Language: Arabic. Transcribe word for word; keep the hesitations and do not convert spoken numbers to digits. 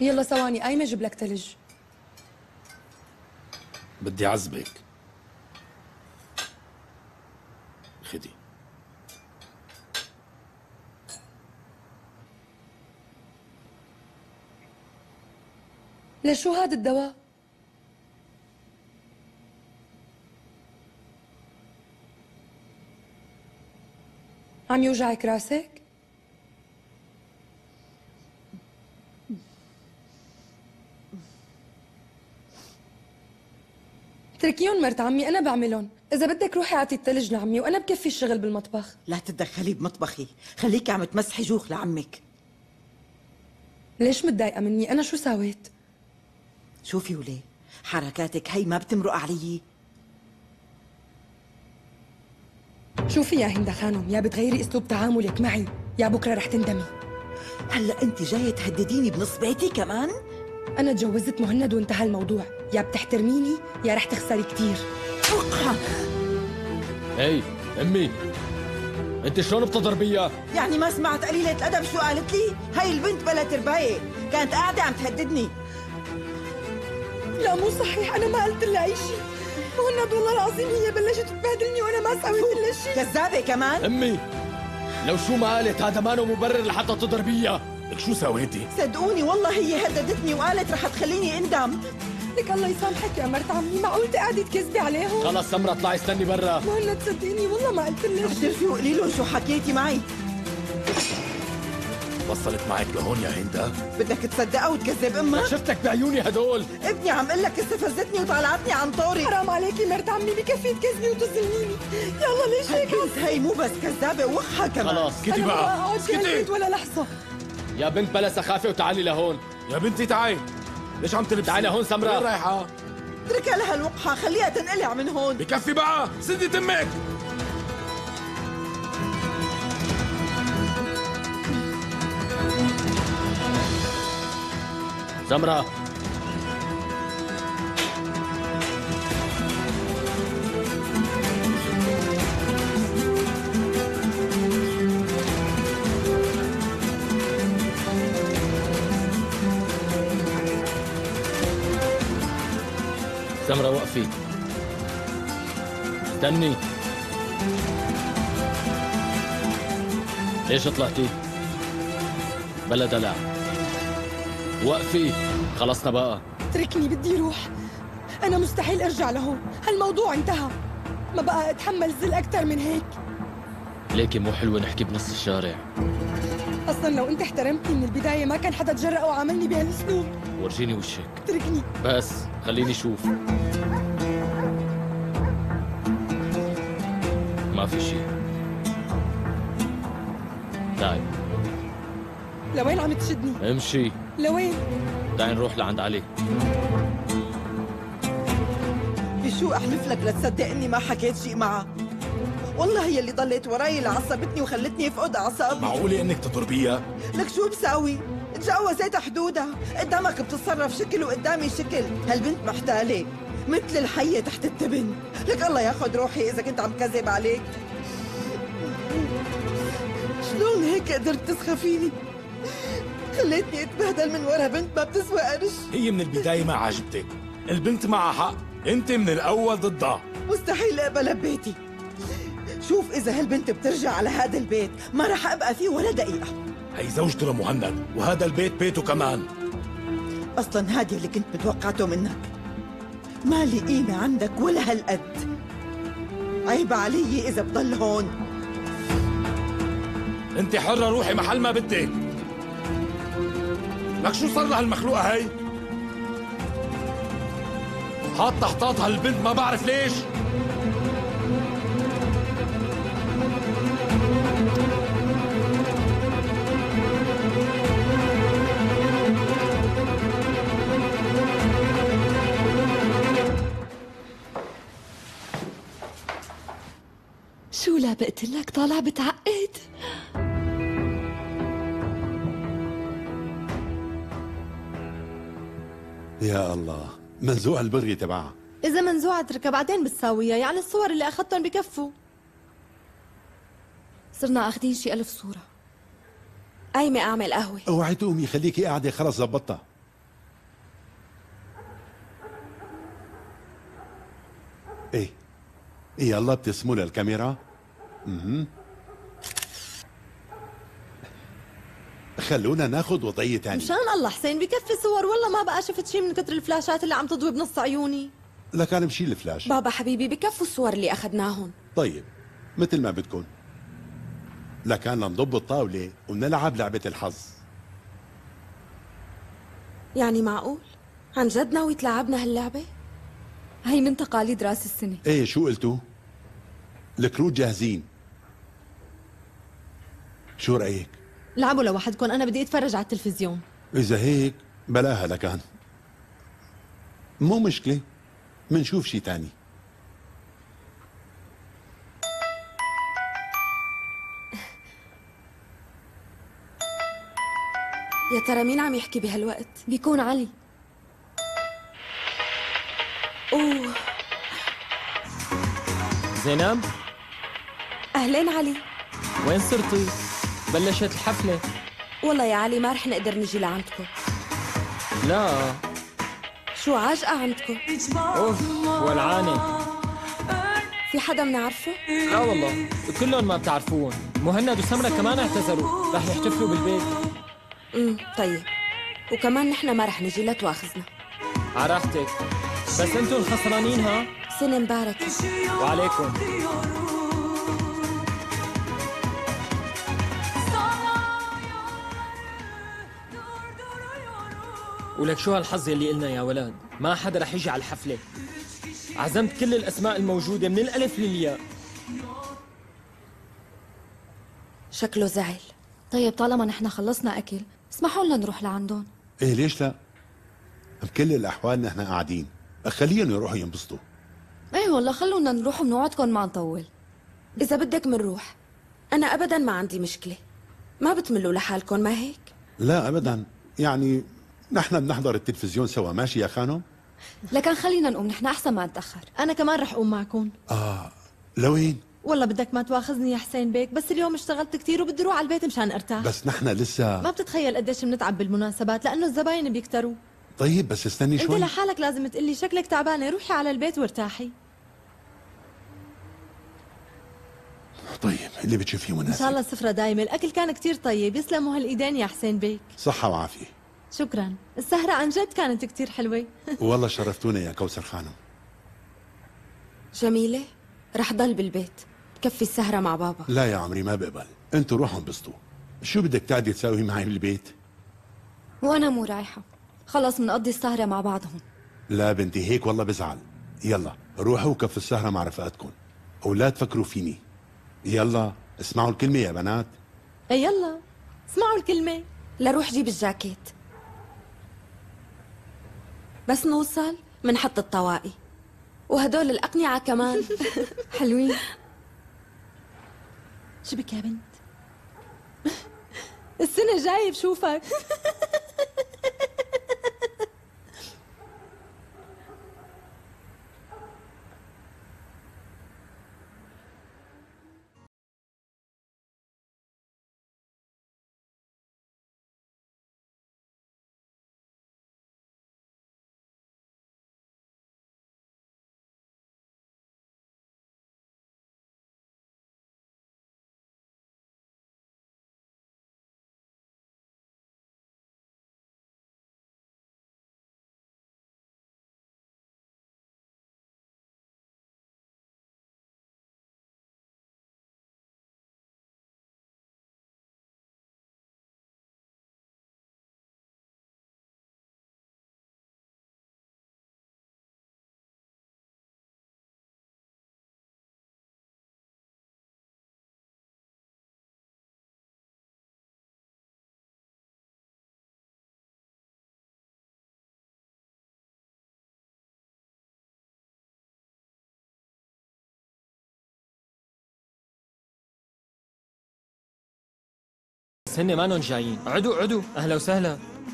يلا ثواني ايمن اجيب لك ثلج. بدي اعذبك. خدي. لشو هذا الدواء؟ عم يوجعك راسك؟ اتركيهم مرت عمي، أنا بعملهم، إذا بدك روحي أعطي الثلج لعمي وأنا بكفي الشغل بالمطبخ. لا تتدخلي بمطبخي، خليكي عم تمسحي جوخ لعمك. ليش متضايقة مني؟ أنا شو ساويت؟ شوفي وليه، حركاتك هي ما بتمرق علي. شوفي يا هند خانم، يا بتغيري اسلوب تعاملك معي يا بكره رح تندمي. هلا انت جايه تهدديني بنص بيتي كمان؟ انا تجوزت مهند وانتهى الموضوع، يا بتحترميني يا رح تخسري كثير. اي امي انت شلون بتضربيها؟ يعني ما سمعت قليله الادب شو قالت لي؟ هاي البنت بلا تربايه، كانت قاعده عم تهددني. لا مو صحيح، انا ما قلت لها اي شيء. مهند والله العظيم هي بلشت تبهدلني وانا ما سويت الا شيء. كذابه كمان؟ امي لو شو ما قالت هذا مانو مبرر لحتى تضربيها. لك شو سويتي؟ صدقوني والله هي هددتني وقالت رح تخليني اندم. لك الله يسامحك يا مرت عمي، معقول قاعده تكذبي عليهم؟ خلص سمره اطلعي استني برا. مهند صدقيني والله ما قلت لك. اعترفي وقولي لهم شو حكيتي معي. وصلت معك لهون يا هندا؟ بدك تصدقها وتكذب امك؟ شفتك بعيوني هدول. ابني عم قلك استفزتني وطلعتني عن طوري. حرام عليكي مرت عمي، بكفي تكذبي وتظلميني. يلا ليش هيك؟ البنت هي مو بس كذابه وخها كمان. خلاص اسكتي بقى، اسكتي ولا لحظه. يا بنت بلا سخافه وتعالي لهون. يا بنتي تعالي. ليش عم تلبسي؟ تعالي لهون سمراء. وين رايحه؟ اتركها لها الوقحه، خليها تنقلع من هون. بكفي بقى، سدي تمك. سمراء سمراء وقفي استني. ليش طلعتي؟ بلا دلع. وقفي، خلصنا بقى. اتركني بدي روح، أنا مستحيل أرجع لهون، هالموضوع انتهى، ما بقى أتحمل زل أكتر من هيك. ليكي مو حلوة نحكي بنص الشارع. أصلاً لو أنت احترمتني من البداية ما كان حدا تجرأ وعاملني بهالأسلوب. ورجيني وشك. اتركني. بس، خليني شوف. ما في شيء. تعي. لوين عم تشدني؟ امشي. لوين؟ تعي نروح لعند علي. بشو احلف لك لتصدقني ما حكيت شيء معها؟ والله هي اللي ضلت وراي اللي عصبتني وخلتني افقد اعصابي. معقوله انك تضربيها؟ لك شو بساوي؟ تجاوزت حدودها، قدامك بتتصرف شكل وقدامي شكل، هالبنت محتاله مثل الحيه تحت التبن، لك الله ياخذ روحي اذا كنت عم كذب عليك. شلون هيك قدرت تسخفيني؟ خليتني اتبهدل من ورا بنت ما بتسوى قرش. هي من البداية ما عجبتك، البنت معها حق، انت من الأول ضدها. مستحيل اقبلها ببيتي. شوف إذا هالبنت بترجع على هذا البيت ما رح أبقى فيه ولا دقيقة. هي زوجته لمهند وهذا البيت بيته كمان. أصلاً هادي اللي كنت متوقعته منك. ما لي قيمة عندك ولا هالقد. عيب علي إذا بضل هون. أنت حرة روحي محل ما بدك. لك شو صار لهالمخلوقة هي؟ حاطة حطاطها البنت ما بعرف ليش. شو لابقت لك طالع بتعقد؟ يا الله، منزوع البرغي تبعها. إذا منزوعة اتركها بعدين بتساويها، يعني الصور اللي أخذتهم بكفوا. صرنا آخذين شي ألف صورة. قايمة أعمل قهوة. أوعي تقومي خليكي قاعدة خلص زبطتها. ايه يلا بتسمو للكاميرا. اها خلونا ناخد وضعية تانية مشان الله. حسين بكفي صور، والله ما بقى شفت شيء من كتر الفلاشات اللي عم تضوي بنص عيوني. لكان مشيل الفلاش بابا حبيبي، بكفوا الصور اللي اخذناهم. طيب مثل ما بدكم. لكان نضب الطاولة ونلعب لعبة الحظ. يعني معقول؟ عن جد ناوي تلعبنا هاللعبة؟ هي من تقاليد راس السنة. ايه شو قلتوا؟ الكروت جاهزين، شو رأيك؟ لعبوا لوحدكم، أنا بدي أتفرج على التلفزيون. إذا هيك بلاها لكان، مو مشكلة، منشوف شي تاني. يا ترى مين عم يحكي بهالوقت؟ بيكون علي. أوه زينب. أهلين علي، وين صرتي؟ بلشت الحفلة. والله يا علي ما رح نقدر نجي لعندكم. لا شو عاجقة عندكم؟ أوف ولعانة. في حدا منعرفه؟ لا والله كلهم ما بتعرفوهم. مهند وسمرة كمان اعتذروا، رح يحتفلوا بالبيت. امم طيب، وكمان نحن ما رح نجي، لا تواخذنا. عراحتك، بس انتم الخسرانين. ها سنة مباركة. وعليكم. ولك شو هالحظ يلي قلنا يا ولاد، ما حدا رح يجي على الحفلة. عزمت كل الأسماء الموجودة من الألف للياء. شكله زعل. طيب طالما نحن خلصنا أكل، اسمحوا لنا نروح لعندهم. إيه ليش لا؟ بكل الأحوال نحن قاعدين، خليهم يروحوا ينبسطوا. إيه والله خلونا نروح ونوعدكم ما نطول. إذا بدك منروح، أنا أبداً ما عندي مشكلة. ما بتملوا لحالكم ما هيك؟ لا أبداً، يعني نحن بنحضر التلفزيون سوا. ماشي يا خانم؟ لكن خلينا نقوم نحن أحسن ما نتأخر. أنا كمان رح أقوم معكم. آه لوين؟ والله بدك ما تواخذني يا حسين بيك، بس اليوم اشتغلت كثير وبدي اروح على البيت مشان ارتاح. بس نحن لسه ما بتتخيل قديش بنتعب بالمناسبات لانه الزباين بيكتروا. طيب بس استني شوي. انت لحالك لازم تقلي شكلك تعبانه، روحي على البيت وارتاحي. طيب اللي بتشوفيه مناسب. ان شاء الله السفره دايمه، الاكل كان كثير طيب، يسلموا هالايدين يا حسين بيك. صحه وعافيه. شكرا، السهره عن جد كانت كثير حلوه. والله شرفتونا يا كوثر خانم. جميله رح ضل بالبيت، بكفي السهرة مع بابا. لا يا عمري ما بقبل، انتوا روحوا انبسطوا. شو بدك تعدي تساوي معي بالبيت؟ وأنا مو رايحة، خلص بنقضي السهرة مع بعضهم. لا بنتي هيك والله بزعل. يلا روحوا وكفوا السهرة مع رفقاتكم، ولا تفكروا فيني. يلا اسمعوا الكلمة يا بنات. يلا اسمعوا الكلمة. لروح جيب الجاكيت، بس نوصل منحط الطواقي وهدول الأقنعة كمان. حلوين. شو بك يا بنت؟ السنة جاية بشوفك. هن مانن جايين. عدو عدو، اهلا وسهلا.